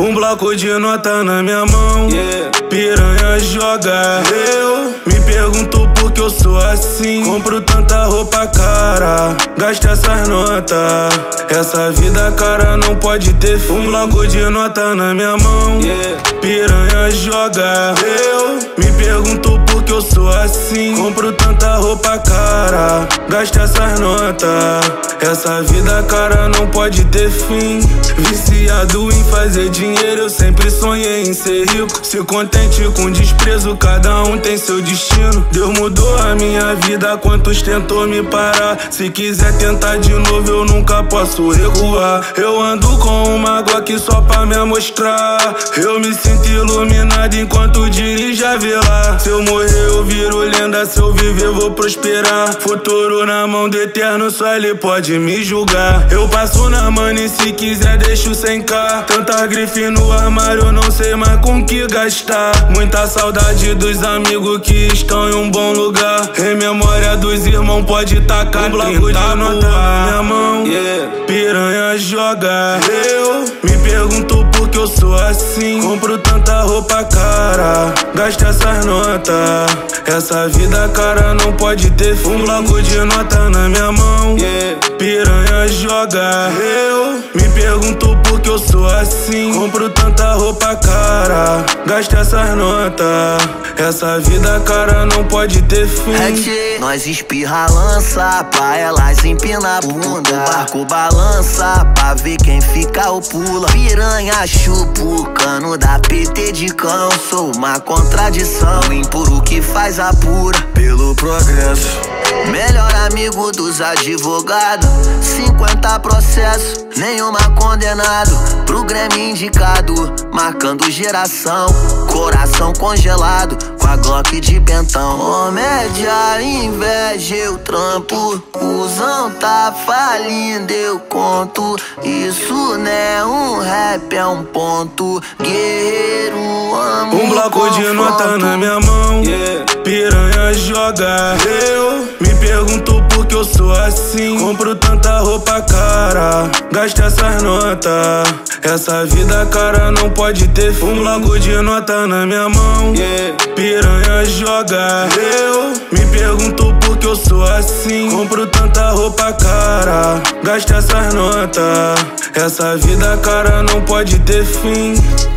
Um bloco de nota na minha mão, yeah. Piranha joga. Eu me pergunto por que eu sou assim. Compro tanta roupa cara, gasto essas notas. Essa vida cara não pode ter fim. Um bloco de nota na minha mão, yeah. Piranha joga. Eu me pergunto por que eu sou assim. Compro tanta roupa cara, gasto essas notas. Essa vida cara não pode ter fim. Viciado em fazer dinheiro, eu sempre sonhei em ser rico. Se contente com desprezo, cada um tem seu destino. Deus mudou a minha vida, quantos tentou me parar. Se quiser tentar de novo, eu nunca posso recuar. Eu ando com uma Glock só pra me amostrar. Eu me sinto iluminado enquanto dirijo a Velar. Se eu morrer eu viro lenda, se eu viver vou prosperar. Futuro na mão do eterno, só ele pode me julgar. Eu passo na mano e se quiser deixo 100k. Tanta grife no armário, eu não sei mais com que gastar. Muita saudade dos amigos que estão em um bom lugar. Em memória dos irmãos pode tacar. Um bloco de nota na minha mão, yeah. Piranha joga. Eu me pergunto por que eu sou assim. Compro tanta roupa cara, gasto essas notas. Essa vida cara não pode ter fim. Um bloco de nota na minha mão, yeah. Piranha joga. Eu me pergunto por que eu sou assim. Compro tanta roupa cara, gasto essas notas. Essa vida cara não pode ter fim. Nós espirra a lança pra elas empina a bunda. O barco balança pra ver quem fica ou pula. Piranha chupa o cano da PT de cão. Sou uma contradição, o impuro que faz a pura pelo progresso. Melhor amigo dos advogados, 50 processos, nenhuma condenado. Pro Grammy indicado, marcando geração. Coração congelado, com a Glock de bentão. Comédia, inveja, eu trampo. Cusão tá falindo, eu conto. Isso não é um rap, é um ponto. Guerreiro, amo. Um bloco de nota na minha mão, yeah. Piranha joga. Eu me pergunto por que eu sou assim. Compro tanta roupa cara, gasto essas notas. Essa vida cara não pode ter fim. Um bloco de nota na minha mão, yeah. Piranha joga. Eu me pergunto por que eu sou assim. Compro tanta roupa cara, gasto essas notas. Essa vida cara não pode ter fim.